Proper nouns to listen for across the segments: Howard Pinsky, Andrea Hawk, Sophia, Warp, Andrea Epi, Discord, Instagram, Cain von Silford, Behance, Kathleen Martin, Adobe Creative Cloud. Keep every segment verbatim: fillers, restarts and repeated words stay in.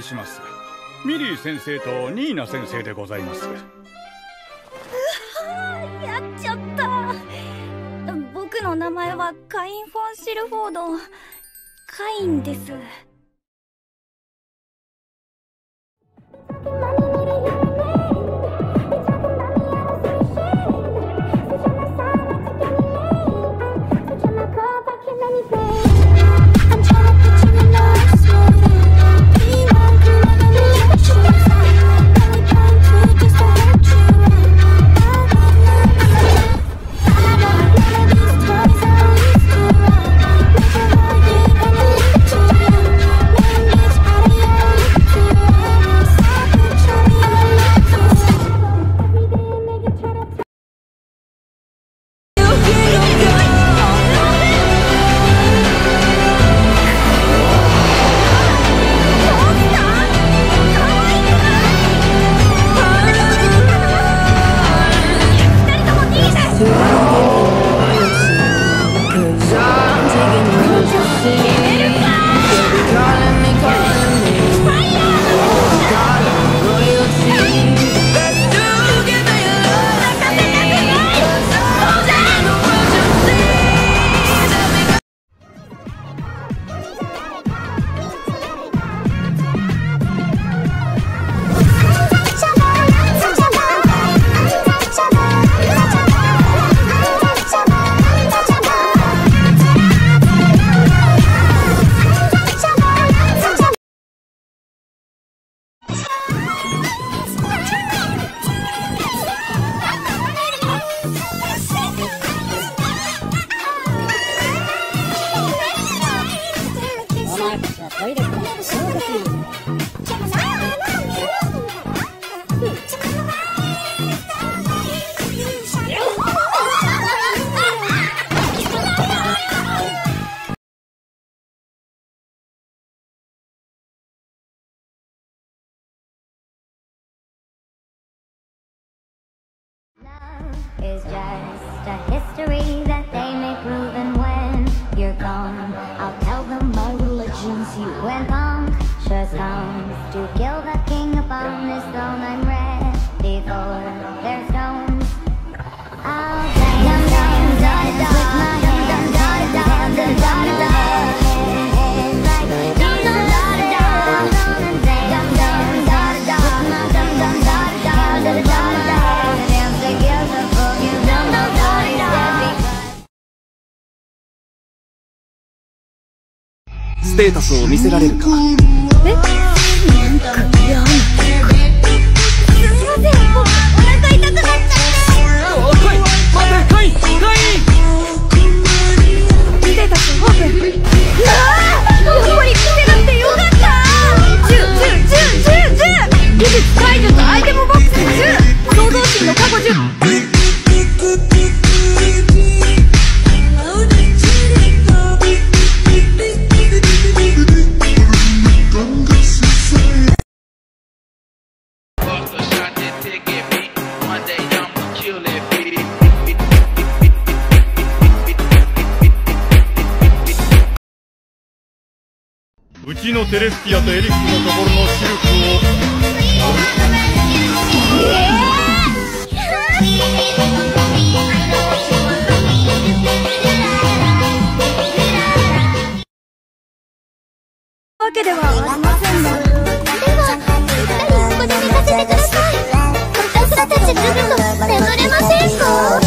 します。ミリー先生とニーナ先生でございます。うわ、やっちゃった。僕の名前はカイン・フォン・シルフォード、カインです。It's just a history that they may prove, and when you're gone, I'll tell them my religion's you. When punk sure comes to kill the king upon this throne, I'm ready for their stones. I'll dance, dance, dance with my hands, dance, dance, dance, dance, dance. Status を見せられるか。え？なんかやん。すみません、もうお腹痛くなっちゃって。かい、待て、かい、かい。ステータスオープン。うわあ、ここに来てなくてよかった。十、十、十、十、十。木のテレスティアとエリックのところのシルクをわけではありませんが、では何ここで寝かせてください。私たちずっと眠れませんか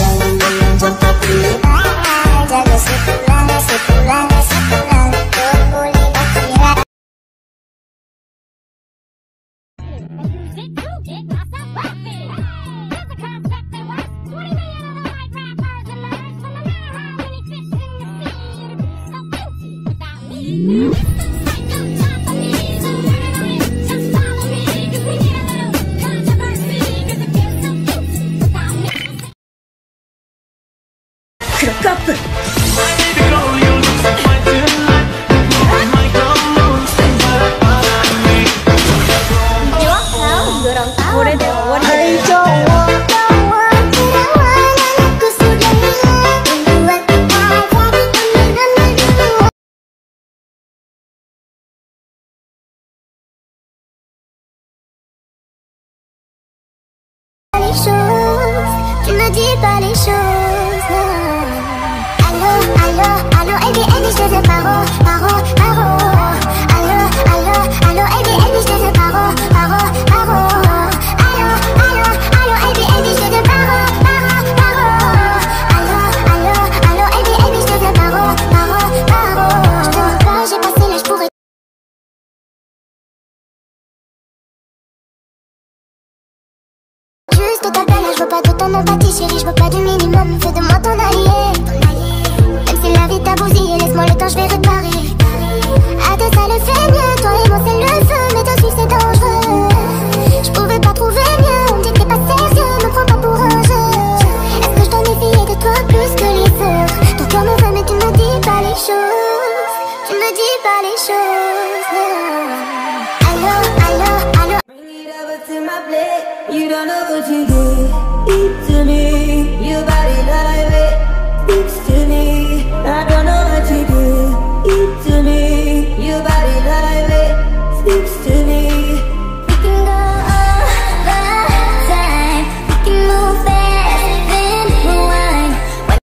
？You don't know what you did.